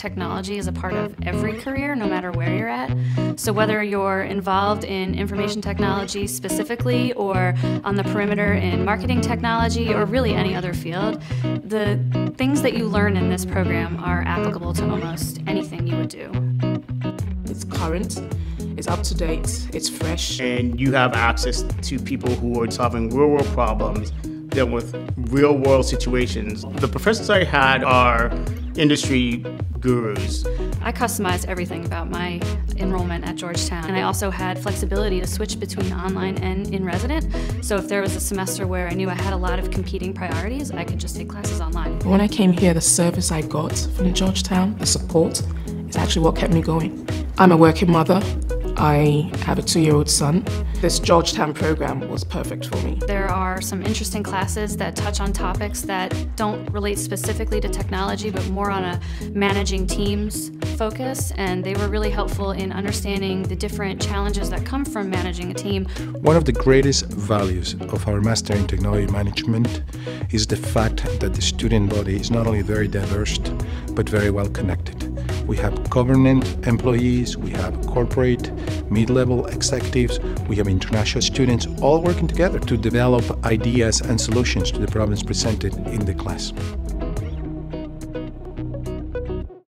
technology is a part of every career, no matter where you're at. So whether you're involved in information technology specifically, or on the perimeter in marketing technology, or really any other field, the things that you learn in this program are applicable to almost anything you would do. It's current, it's up to date, it's fresh. And you have access to people who are solving real-world problems, dealing with real-world situations. The professors I had are industry gurus. I customized everything about my enrollment at Georgetown, and I also had flexibility to switch between online and in-resident. So if there was a semester where I knew I had a lot of competing priorities, I could just take classes online. When I came here, the service I got from Georgetown, the support, is actually what kept me going. I'm a working mother. I have a 2-year-old son. This Georgetown program was perfect for me. There are some interesting classes that touch on topics that don't relate specifically to technology, but more on a managing teams focus, and they were really helpful in understanding the different challenges that come from managing a team. One of the greatest values of our Master in Technology Management is the fact that the student body is not only very diverse, but very well connected. We have government employees, we have corporate, mid-level executives, we have international students, all working together to develop ideas and solutions to the problems presented in the class.